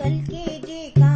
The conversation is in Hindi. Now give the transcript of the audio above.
कल के जे का